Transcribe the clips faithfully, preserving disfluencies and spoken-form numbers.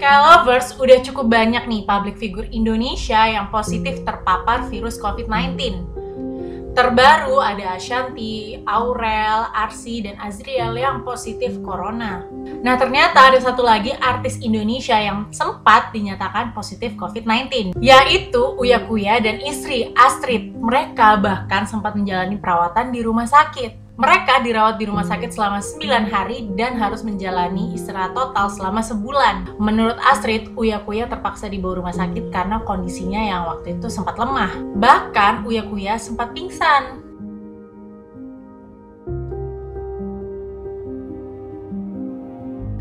K-lovers, udah cukup banyak nih public figure Indonesia yang positif terpapar virus covid sembilan belas. Terbaru ada Ashanti, Aurel, Arsi, dan Azriel yang positif corona. Nah, ternyata ada satu lagi artis Indonesia yang sempat dinyatakan positif covid sembilan belas, yaitu Uya Kuya dan istri Astrid. Mereka bahkan sempat menjalani perawatan di rumah sakit. Mereka dirawat di rumah sakit selama sembilan hari dan harus menjalani istirahat total selama sebulan. Menurut Astrid, Uya Kuya terpaksa dibawa rumah sakit karena kondisinya yang waktu itu sempat lemah. Bahkan Uya Kuya sempat pingsan.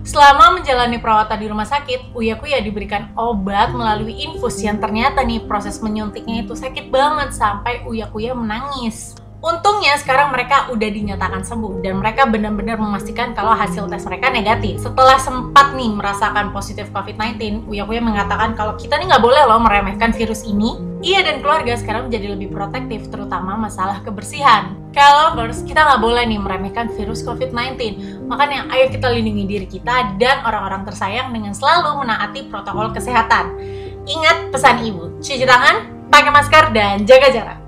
Selama menjalani perawatan di rumah sakit, Uya Kuya diberikan obat melalui infus yang ternyata nih proses menyuntiknya itu sakit banget sampai Uya Kuya menangis. Untungnya sekarang mereka udah dinyatakan sembuh dan mereka benar-benar memastikan kalau hasil tes mereka negatif. Setelah sempat nih merasakan positif covid sembilan belas, Uya Kuya mengatakan kalau kita nih nggak boleh loh meremehkan virus ini. Ia dan keluarga sekarang menjadi lebih protektif, terutama masalah kebersihan. K-lovers, kita nggak boleh nih meremehkan virus covid sembilan belas. Makanya ayo kita lindungi diri kita dan orang-orang tersayang dengan selalu menaati protokol kesehatan. Ingat pesan ibu, cuci tangan, pakai masker, dan jaga jarak.